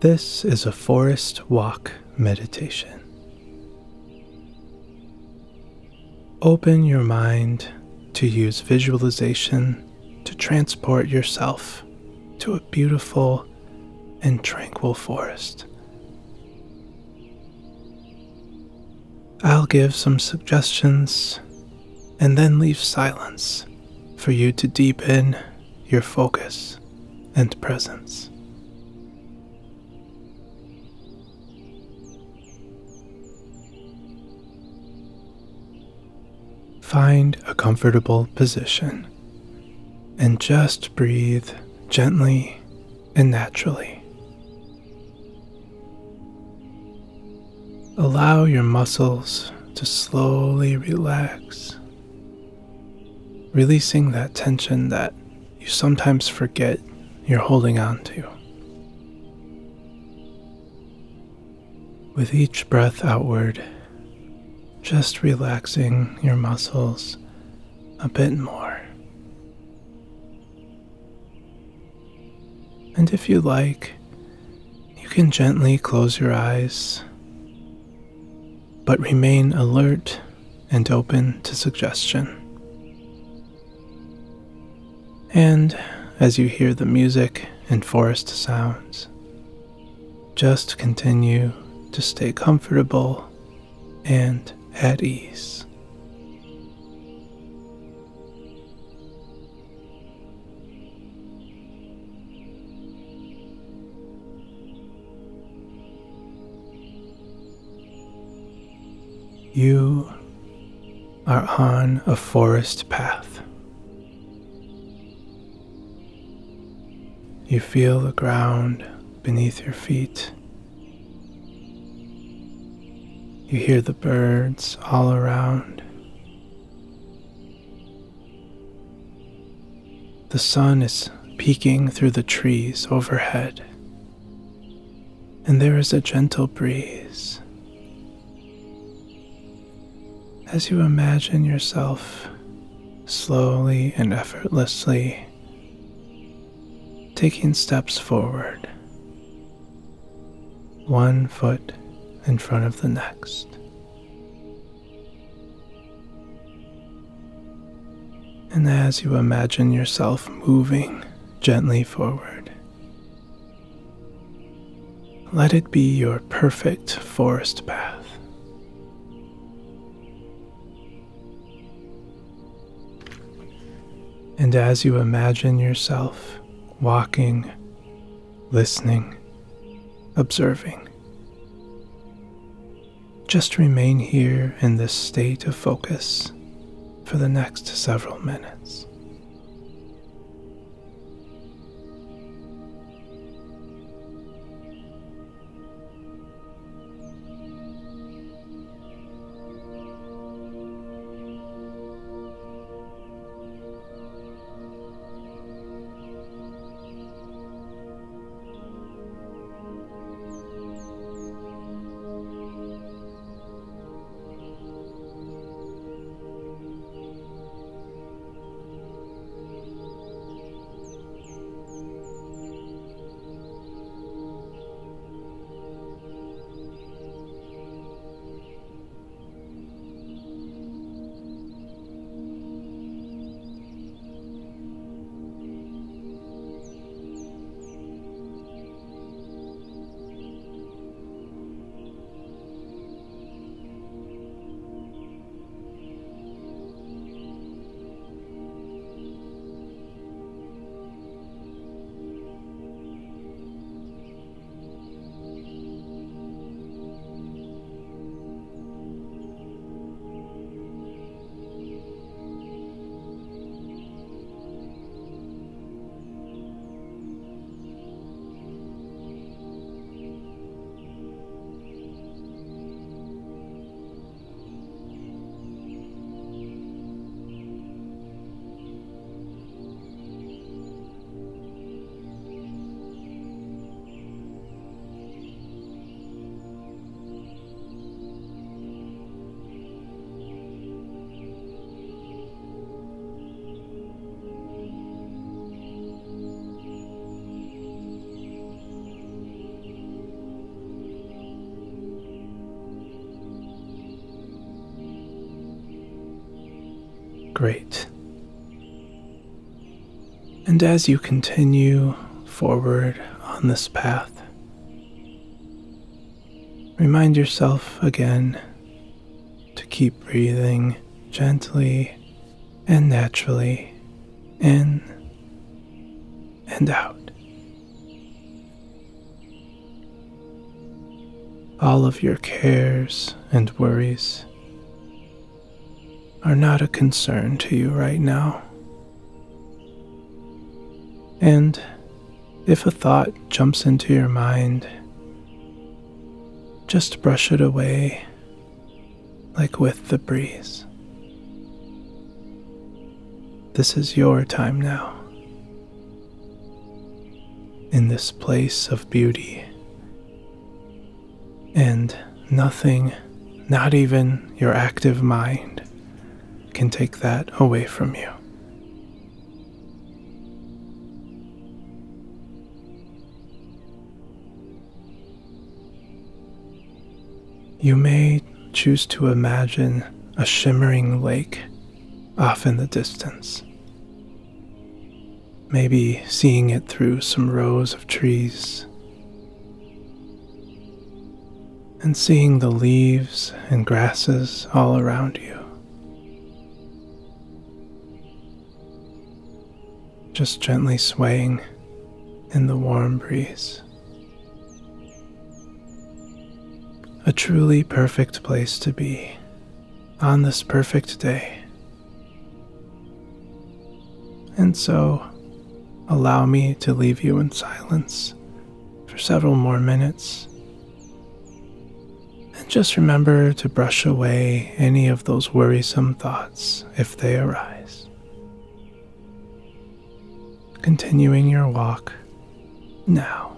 This is a forest walk meditation. Open your mind to use visualization to transport yourself to a beautiful and tranquil forest. I'll give some suggestions and then leave silence for you to deepen your focus and presence. Find a comfortable position and just breathe gently and naturally. Allow your muscles to slowly relax, releasing that tension that you sometimes forget you're holding on to. With each breath outward, just relaxing your muscles a bit more. And if you like, you can gently close your eyes, but remain alert and open to suggestion. And as you hear the music and forest sounds, just continue to stay comfortable and at ease. You are on a forest path. You feel the ground beneath your feet. You hear the birds all around. The sun is peeking through the trees overhead, and there is a gentle breeze. As you imagine yourself slowly and effortlessly taking steps forward, one foot in front of the next. And as you imagine yourself moving gently forward, let it be your perfect forest path. And as you imagine yourself walking, listening, observing, just remain here in this state of focus for the next several minutes. Great. And as you continue forward on this path, remind yourself again to keep breathing gently and naturally in and out. All of your cares and worries are not a concern to you right now. And if a thought jumps into your mind, just brush it away like with the breeze. This is your time now. In this place of beauty. And nothing, not even your active mind, can take that away from you. You may choose to imagine a shimmering lake off in the distance, maybe seeing it through some rows of trees, and seeing the leaves and grasses all around you. Just gently swaying in the warm breeze. A truly perfect place to be on this perfect day. And so, allow me to leave you in silence for several more minutes. And just remember to brush away any of those worrisome thoughts if they arise. Continuing your walk now.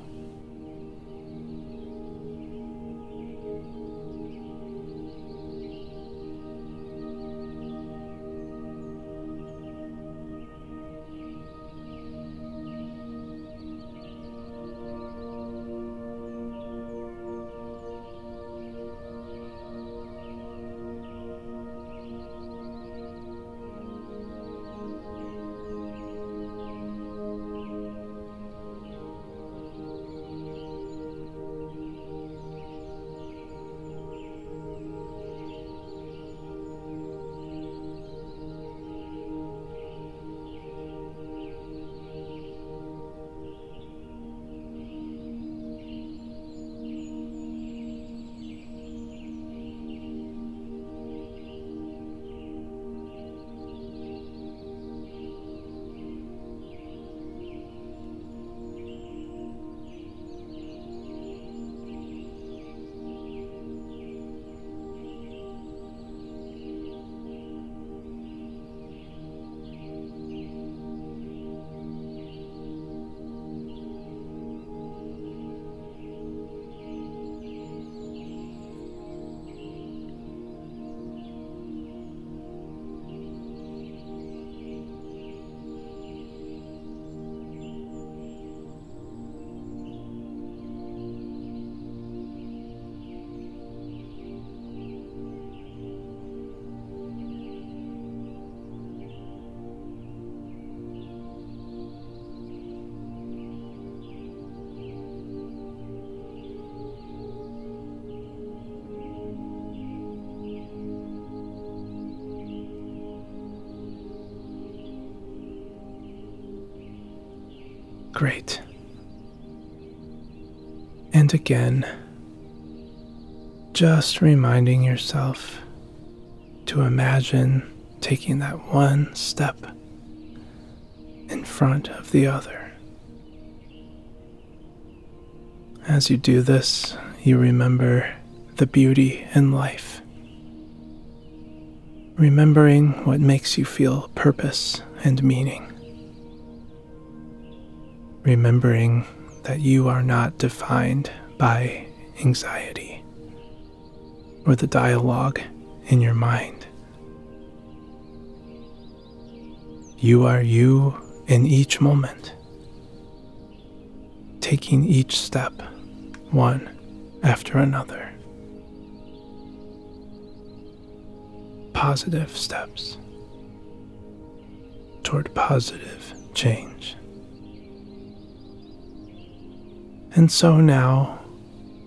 Great. And again, just reminding yourself to imagine taking that one step in front of the other. As you do this, you remember the beauty in life, remembering what makes you feel purpose and meaning. Remembering that you are not defined by anxiety or the dialogue in your mind. You are you in each moment, taking each step one after another. Positive steps. toward positive change. And so now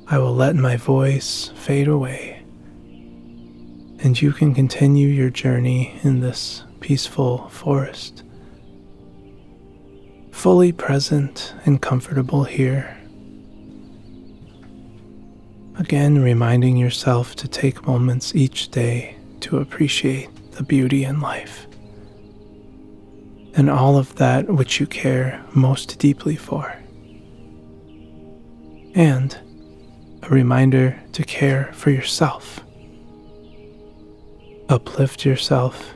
I will let my voice fade away, and you can continue your journey in this peaceful forest, fully present and comfortable here. Again, reminding yourself to take moments each day to appreciate the beauty in life and all of that which you care most deeply for. And a reminder to care for yourself. Uplift yourself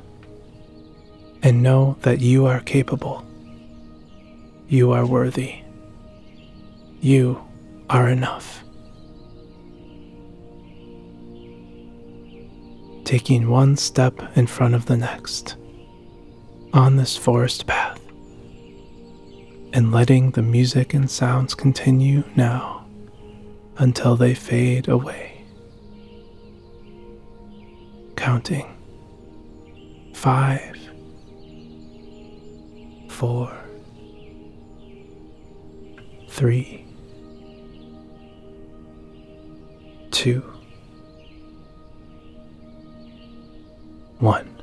and know that you are capable. You are worthy. You are enough. Taking one step in front of the next on this forest path, and letting the music and sounds continue now until they fade away. Counting 5, 4, 3, 2, 1.